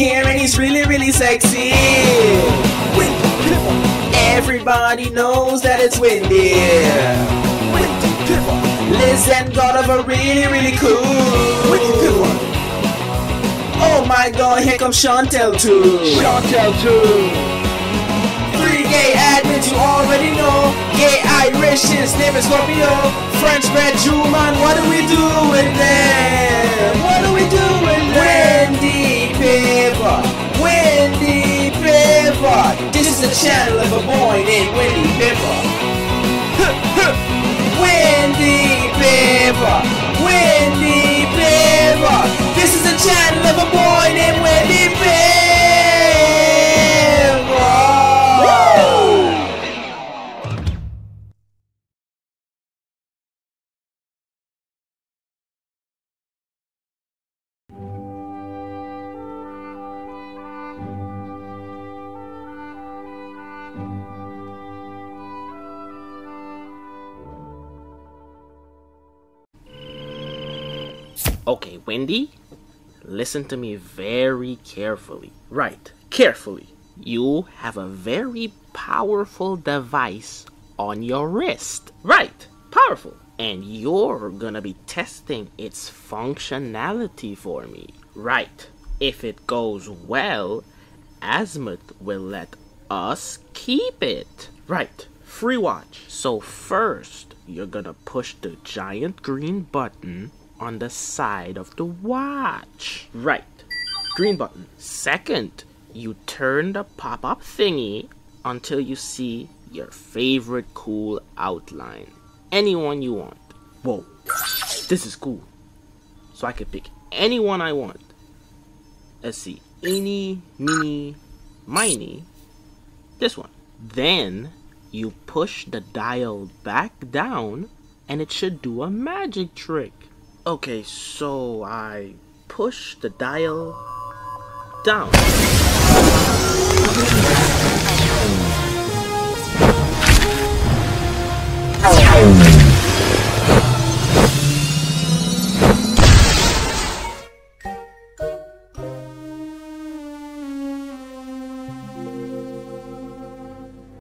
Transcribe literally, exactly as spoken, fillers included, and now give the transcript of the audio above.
here and he's really, really sexy. Windy Pivot. Everybody knows that it's windy. Windy Pivot. Liz and God are really, really cool. Windy Pivot. Oh my God, here comes Chantel too. Chantel too. Three gay admins you already know. Gay Irish, his name is Scorpio. French bread, Jew man, what do we do with them? What do we do with them? Windy Pivot, Windy Pivot. This is the channel of a boy named Windy Pivot. Windy Pivot, Windy Pivot. This is the channel of a boy named Windy Pivot. Okay, Windy, listen to me very carefully. Right, carefully. You have a very powerful device on your wrist. Right, powerful. And you're gonna be testing its functionality for me. Right, if it goes well, Azmuth will let us keep it. Right, free watch. So first, you're gonna push the giant green button on the side of the watch. Right, green button. Second, you turn the pop-up thingy until you see your favorite cool outline. Anyone you want. Whoa, this is cool. So I can pick anyone I want. Let's see, eeny, meeny, miny, this one. Then you push the dial back down and it should do a magic trick. Okay, so I push the dial down. Oh.